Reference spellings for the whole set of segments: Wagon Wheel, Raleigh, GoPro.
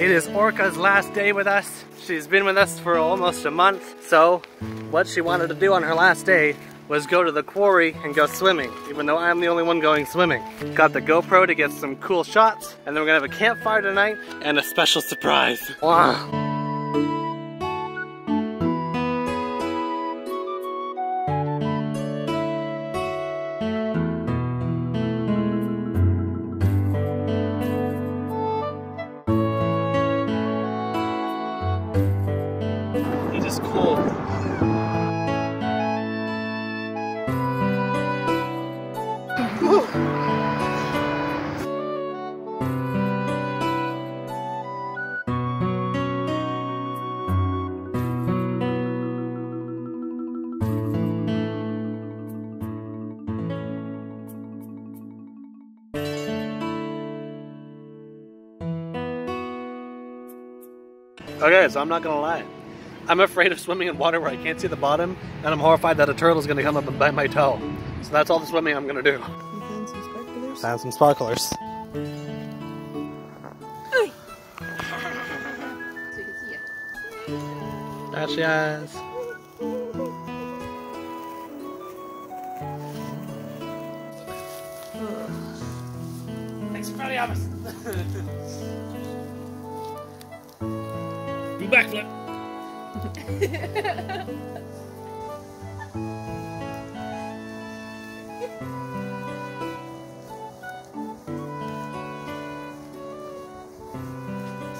It is Orca's last day with us. She's been with us for almost a month. So what she wanted to do on her last day was go to the quarry and go swimming, even though I'm the only one going swimming. Got the GoPro to get some cool shots, and then we're gonna have a campfire tonight and a special surprise. Wow. Okay, so I'm not gonna lie. I'm afraid of swimming in water where I can't see the bottom, and I'm horrified that a turtle's gonna come up and bite my toe. So that's all the swimming I'm gonna do. You found some sparklers? Found some sparklers. So you can see it. Gracias. Thanks for the honest. Backflip.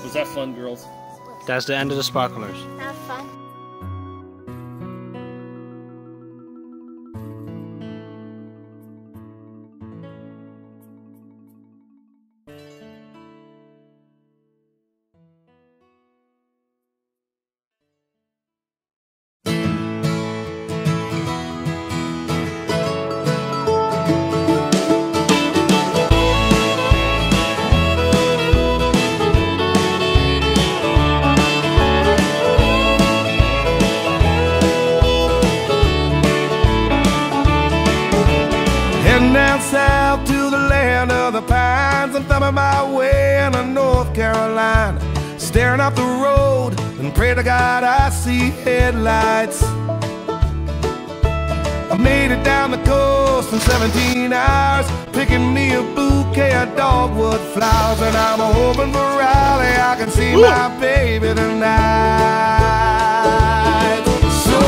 Was that fun, girls? That's the end of the sparklers. That was fun. Carolina, staring up the road, and pray to God I see headlights. I made it down the coast in 17 hours, picking me a bouquet of dogwood flowers, and I'm hoping for Raleigh I can see my baby tonight. So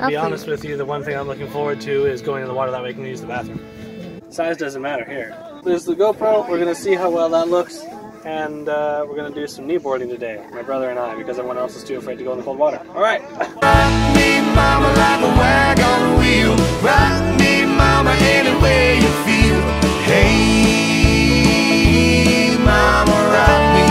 to be honest with you, the one thing I'm looking forward to is going in the water that way I can use the bathroom. Size doesn't matter here. There's the GoPro. We're gonna see how well that looks. And we're gonna do some kneeboarding today, my brother and I, because everyone else is too afraid to go in the cold water. All right. Rock me, mama, like a wagon wheel. Rock me, mama, any way you feel. Hey, mama, rock me.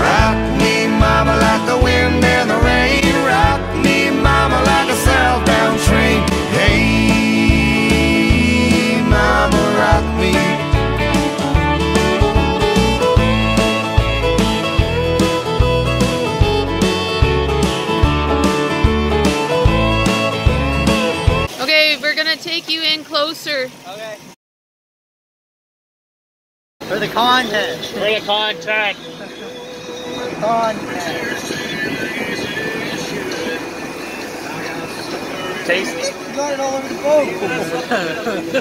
Rock me, mama, like the wind and the rain. Rock me, mama, like a southbound train. Hey, mama, rock me. Take you in closer. Okay. For the content. For the content. Content. Taste it. You got it all over the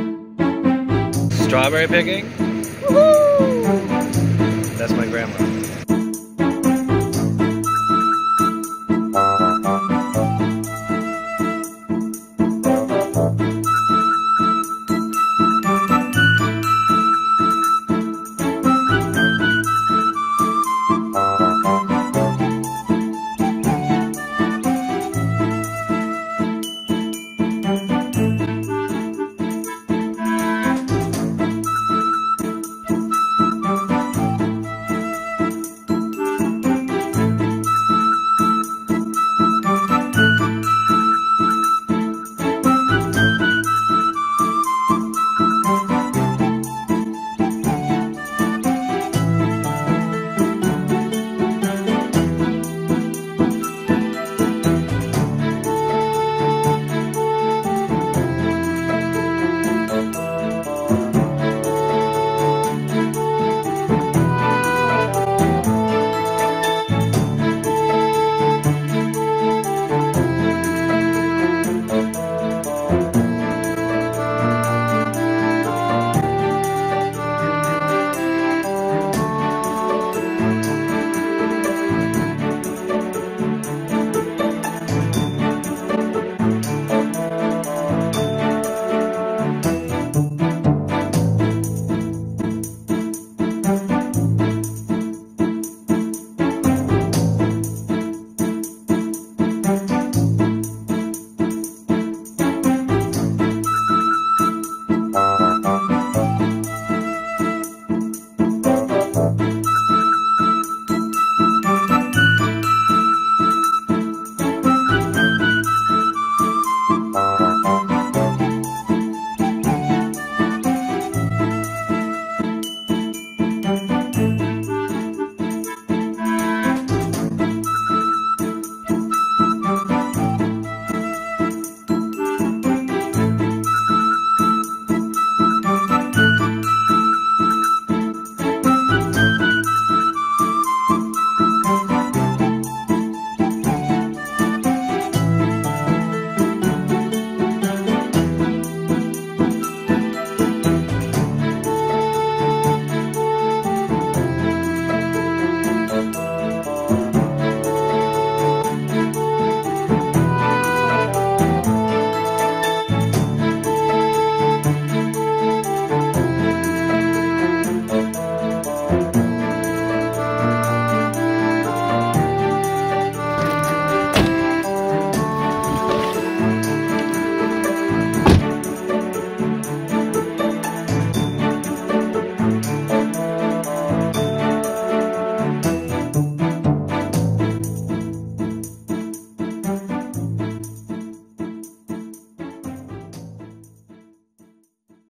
boat. What? Strawberry picking?